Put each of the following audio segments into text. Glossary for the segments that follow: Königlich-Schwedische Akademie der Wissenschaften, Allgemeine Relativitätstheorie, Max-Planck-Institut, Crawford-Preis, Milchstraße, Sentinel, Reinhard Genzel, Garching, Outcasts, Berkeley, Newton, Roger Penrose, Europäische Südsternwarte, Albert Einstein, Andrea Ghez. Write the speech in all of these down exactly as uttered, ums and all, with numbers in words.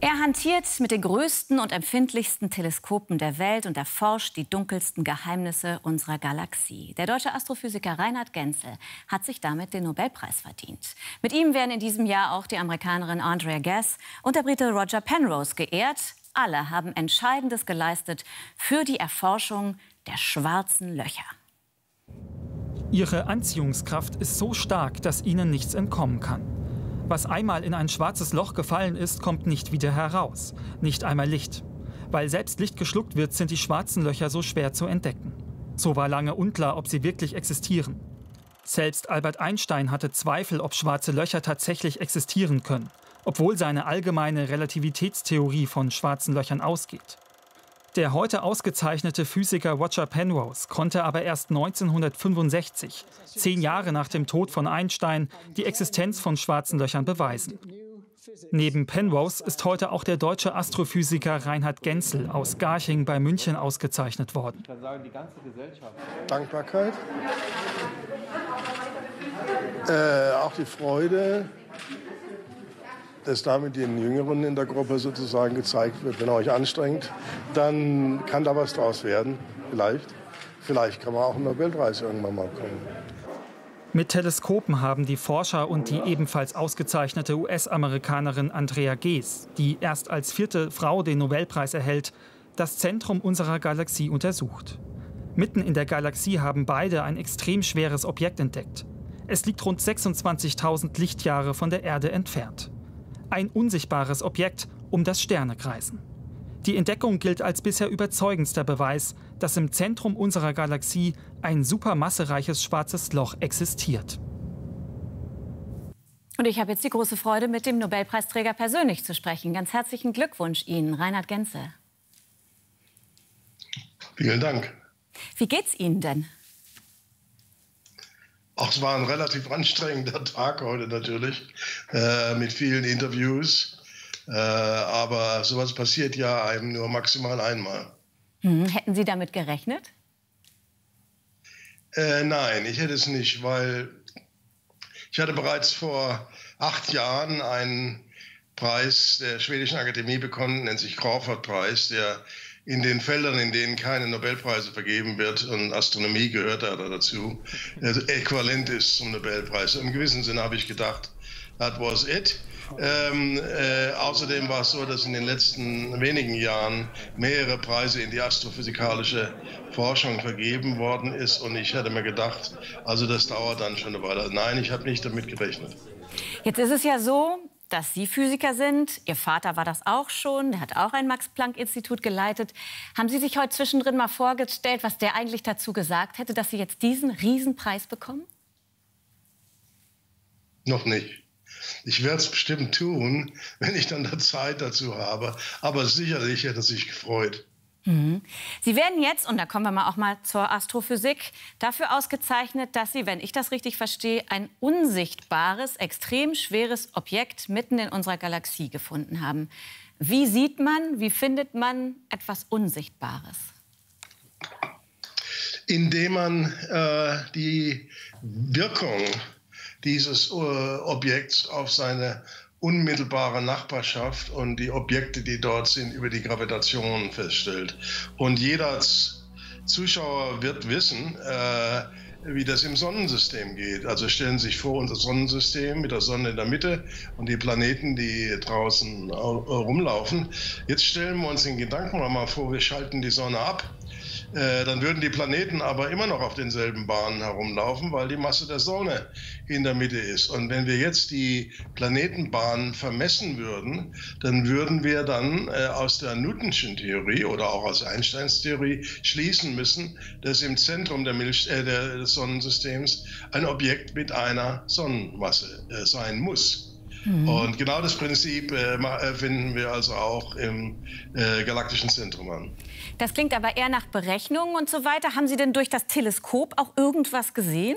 Er hantiert mit den größten und empfindlichsten Teleskopen der Welt und erforscht die dunkelsten Geheimnisse unserer Galaxie. Der deutsche Astrophysiker Reinhard Genzel hat sich damit den Nobelpreis verdient. Mit ihm werden in diesem Jahr auch die Amerikanerin Andrea Ghez und der Brite Roger Penrose geehrt. Alle haben Entscheidendes geleistet für die Erforschung der schwarzen Löcher. Ihre Anziehungskraft ist so stark, dass ihnen nichts entkommen kann. Was einmal in ein schwarzes Loch gefallen ist, kommt nicht wieder heraus. Nicht einmal Licht. Weil selbst Licht geschluckt wird, sind die schwarzen Löcher so schwer zu entdecken. So war lange unklar, ob sie wirklich existieren. Selbst Albert Einstein hatte Zweifel, ob schwarze Löcher tatsächlich existieren können, obwohl seine allgemeine Relativitätstheorie von schwarzen Löchern ausgeht. Der heute ausgezeichnete Physiker Roger Penrose konnte aber erst neunzehnhundertfünfundsechzig, zehn Jahre nach dem Tod von Einstein, die Existenz von schwarzen Löchern beweisen. Neben Penrose ist heute auch der deutsche Astrophysiker Reinhard Genzel aus Garching bei München ausgezeichnet worden. Dankbarkeit, äh, auch die Freude, dass damit den Jüngeren in der Gruppe sozusagen gezeigt wird, wenn ihr euch anstrengt, dann kann da was draus werden, vielleicht. Vielleicht kann man auch einen Nobelpreis irgendwann mal bekommen. Mit Teleskopen haben die Forscher und die ebenfalls ausgezeichnete U S-Amerikanerin Andrea Ghez, die erst als vierte Frau den Nobelpreis erhält, das Zentrum unserer Galaxie untersucht. Mitten in der Galaxie haben beide ein extrem schweres Objekt entdeckt. Es liegt rund sechsundzwanzigtausend Lichtjahre von der Erde entfernt. Ein unsichtbares Objekt um das Sterne kreisen. Die Entdeckung gilt als bisher überzeugendster Beweis, dass im Zentrum unserer Galaxie ein supermassereiches schwarzes Loch existiert. Und ich habe jetzt die große Freude, mit dem Nobelpreisträger persönlich zu sprechen. Ganz herzlichen Glückwunsch Ihnen, Reinhard Genzel. Vielen Dank. Wie geht's Ihnen denn? Auch es war ein relativ anstrengender Tag heute natürlich, äh, mit vielen Interviews. Äh, aber sowas passiert ja einem nur maximal einmal. Hm, hätten Sie damit gerechnet? Äh, nein, ich hätte es nicht, weil ich hatte bereits vor acht Jahren einen Preis der Schwedischen Akademie bekommen, nennt sich Crawford-Preis, der in den Feldern, in denen keine Nobelpreise vergeben wird, und Astronomie gehört da dazu, also äquivalent ist zum Nobelpreis. Im gewissen Sinne habe ich gedacht, that was it. Ähm, äh, außerdem war es so, dass in den letzten wenigen Jahren mehrere Preise in die astrophysikalische Forschung vergeben worden ist. Und ich hätte mir gedacht, also das dauert dann schon eine Weile. Nein, ich habe nicht damit gerechnet. Jetzt ist es ja so, dass Sie Physiker sind. Ihr Vater war das auch schon. Er hat auch ein Max-Planck-Institut geleitet. Haben Sie sich heute zwischendrin mal vorgestellt, was der eigentlich dazu gesagt hätte, dass Sie jetzt diesen Riesenpreis bekommen? Noch nicht. Ich werde es bestimmt tun, wenn ich dann da Zeit dazu habe. Aber sicherlich hätte er sich gefreut. Mhm. Sie werden jetzt, und da kommen wir mal auch mal zur Astrophysik, dafür ausgezeichnet, dass Sie, wenn ich das richtig verstehe, ein unsichtbares, extrem schweres Objekt mitten in unserer Galaxie gefunden haben. Wie sieht man, wie findet man etwas Unsichtbares? Indem man äh, die Wirkung dieses äh, Objekts auf seine unmittelbare Nachbarschaft und die Objekte, die dort sind, über die Gravitation feststellt. Und jeder Zuschauer wird wissen, äh, wie das im Sonnensystem geht. Also stellen Sie sich vor, unser Sonnensystem mit der Sonne in der Mitte und die Planeten, die draußen rumlaufen. Jetzt stellen wir uns in Gedanken mal vor, wir schalten die Sonne ab. Äh, dann würden die Planeten aber immer noch auf denselben Bahnen herumlaufen, weil die Masse der Sonne in der Mitte ist. Und wenn wir jetzt die Planetenbahnen vermessen würden, dann würden wir dann äh, aus der Newtonschen Theorie oder auch aus Einsteins Theorie schließen müssen, dass im Zentrum der Milch, äh, des Sonnensystems ein Objekt mit einer Sonnenmasse äh, sein muss. Und genau das Prinzip äh, finden wir also auch im äh, galaktischen Zentrum an. Das klingt aber eher nach Berechnungen und so weiter. Haben Sie denn durch das Teleskop auch irgendwas gesehen?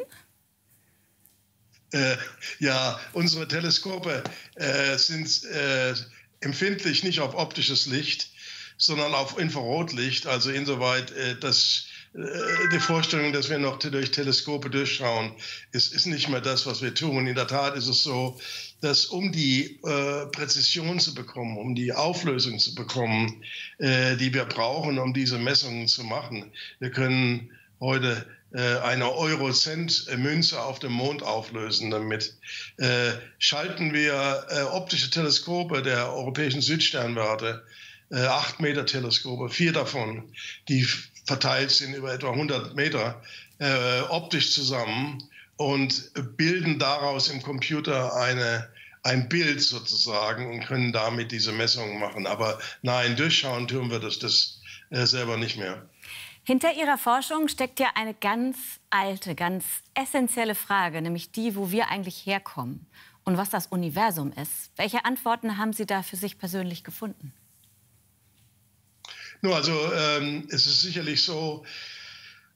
Äh, ja, unsere Teleskope äh, sind äh, empfindlich nicht auf optisches Licht, sondern auf Infrarotlicht. Also insoweit, äh, dass die Vorstellung, dass wir noch durch Teleskope durchschauen, ist, ist nicht mehr das, was wir tun. In der Tat ist es so, dass um die äh, Präzision zu bekommen, um die Auflösung zu bekommen, äh, die wir brauchen, um diese Messungen zu machen, wir können heute äh, eine Euro-Cent-Münze auf dem Mond auflösen damit. Äh, schalten wir äh, optische Teleskope der Europäischen Südsternwarte, äh, acht Meter Teleskope, vier davon, die verteilt sind über etwa hundert Meter, äh, optisch zusammen und bilden daraus im Computer eine, ein Bild sozusagen und können damit diese Messungen machen. Aber nein, durchschauen tun wir das, das äh, selber nicht mehr. Hinter Ihrer Forschung steckt ja eine ganz alte, ganz essentielle Frage, nämlich die, wo wir eigentlich herkommen und was das Universum ist. Welche Antworten haben Sie da für sich persönlich gefunden? Nur also ähm, es ist sicherlich so,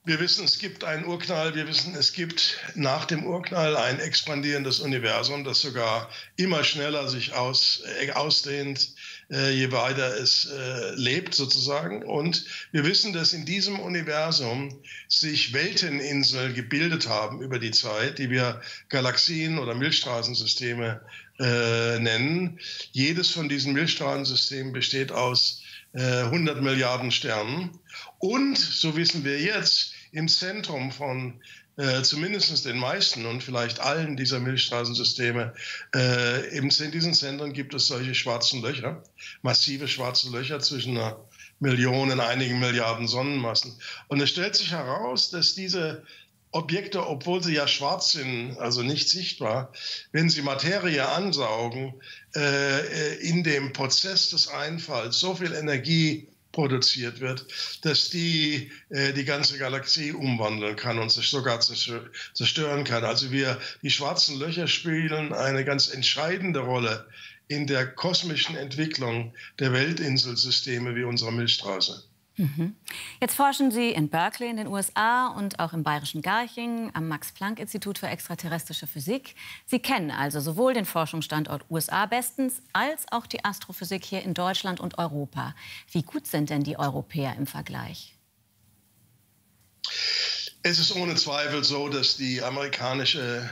wir wissen, es gibt einen Urknall, wir wissen, es gibt nach dem Urknall ein expandierendes Universum, das sogar immer schneller sich aus, äh, ausdehnt, äh, je weiter es äh, lebt sozusagen. Und wir wissen, dass in diesem Universum sich Welteninseln gebildet haben über die Zeit, die wir Galaxien oder Milchstraßensysteme äh, nennen. Jedes von diesen Milchstraßensystemen besteht aus hundert Milliarden Sternen. Und, so wissen wir jetzt, im Zentrum von äh, zumindest den meisten und vielleicht allen dieser Milchstraßensysteme, äh, in diesen Zentren gibt es solche schwarzen Löcher, massive schwarze Löcher zwischen einer Million und einigen Milliarden Sonnenmassen. Und es stellt sich heraus, dass diese Objekte, obwohl sie ja schwarz sind, also nicht sichtbar, wenn sie Materie ansaugen, äh, in dem Prozess des Einfalls so viel Energie produziert wird, dass die äh, die ganze Galaxie umwandeln kann und sich sogar zerstören kann. Also wir, die schwarzen Löcher spielen eine ganz entscheidende Rolle in der kosmischen Entwicklung der Weltinselsysteme wie unserer Milchstraße. Jetzt forschen Sie in Berkeley in den U S A und auch im bayerischen Garching am Max-Planck-Institut für extraterrestrische Physik. Sie kennen also sowohl den Forschungsstandort U S A bestens als auch die Astrophysik hier in Deutschland und Europa. Wie gut sind denn die Europäer im Vergleich? Es ist ohne Zweifel so, dass die amerikanische,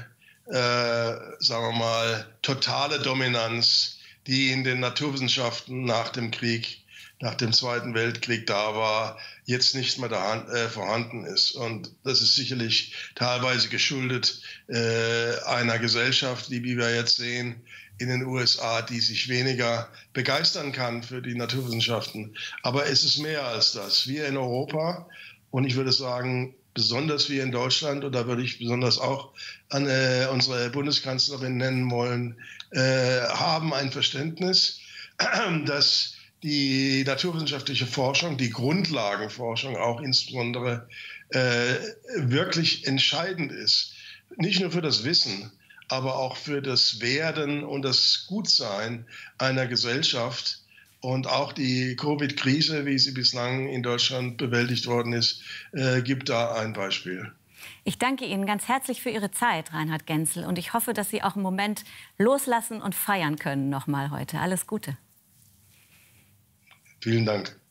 äh, sagen wir mal, totale Dominanz, die in den Naturwissenschaften nach dem Krieg, nach dem Zweiten Weltkrieg da war, jetzt nicht mehr da, äh, vorhanden ist. Und das ist sicherlich teilweise geschuldet äh, einer Gesellschaft, die, wie wir jetzt sehen, in den U S A, die sich weniger begeistern kann für die Naturwissenschaften. Aber es ist mehr als das. Wir in Europa, und ich würde sagen, besonders wir in Deutschland, und da würde ich besonders auch an äh, unsere Bundeskanzlerin nennen wollen, äh, haben ein Verständnis, dass die naturwissenschaftliche Forschung, die Grundlagenforschung auch insbesondere, äh, wirklich entscheidend ist. Nicht nur für das Wissen, aber auch für das Werden und das Gutsein einer Gesellschaft. Und auch die Covid-Krise, wie sie bislang in Deutschland bewältigt worden ist, äh, gibt da ein Beispiel. Ich danke Ihnen ganz herzlich für Ihre Zeit, Reinhard Genzel. Und ich hoffe, dass Sie auch im Moment loslassen und feiern können nochmal heute. Alles Gute. Vielen Dank.